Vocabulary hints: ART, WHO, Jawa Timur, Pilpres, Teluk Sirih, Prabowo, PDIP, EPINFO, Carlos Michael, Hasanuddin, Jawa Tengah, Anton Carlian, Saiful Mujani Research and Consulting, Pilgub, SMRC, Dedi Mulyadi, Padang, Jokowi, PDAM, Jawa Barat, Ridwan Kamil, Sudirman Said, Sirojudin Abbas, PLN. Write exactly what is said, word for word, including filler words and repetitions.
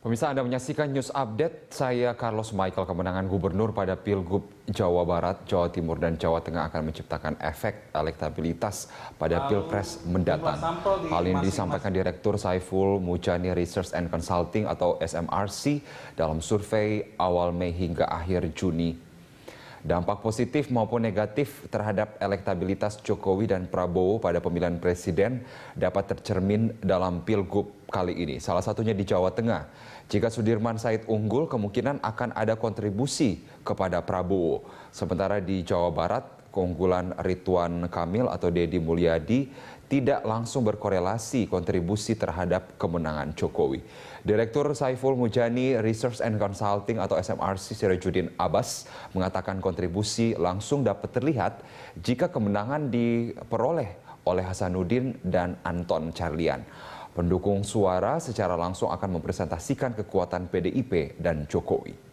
Pemirsa, Anda menyaksikan News Update, saya Carlos Michael. Kemenangan gubernur pada Pilgub Jawa Barat, Jawa Timur, dan Jawa Tengah akan menciptakan efek elektabilitas pada Pilpres mendatang. Hal ini disampaikan Direktur Saiful Mujani Research and Consulting atau S M R C dalam survei awal Mei hingga akhir Juni. Dampak positif maupun negatif terhadap elektabilitas Jokowi dan Prabowo pada pemilihan presiden dapat tercermin dalam Pilgub kali ini, salah satunya di Jawa Tengah. Jika Sudirman Said unggul, kemungkinan akan ada kontribusi kepada Prabowo. Sementara di Jawa Barat, keunggulan Ridwan Kamil atau Dedi Mulyadi tidak langsung berkorelasi kontribusi terhadap kemenangan Jokowi. Direktur Saiful Mujani Research and Consulting atau S M R C Sirojudin Abbas mengatakan kontribusi langsung dapat terlihat jika kemenangan diperoleh oleh Hasanuddin dan Anton Carlian. Pendukung suara secara langsung akan mempresentasikan kekuatan P D I P dan Jokowi.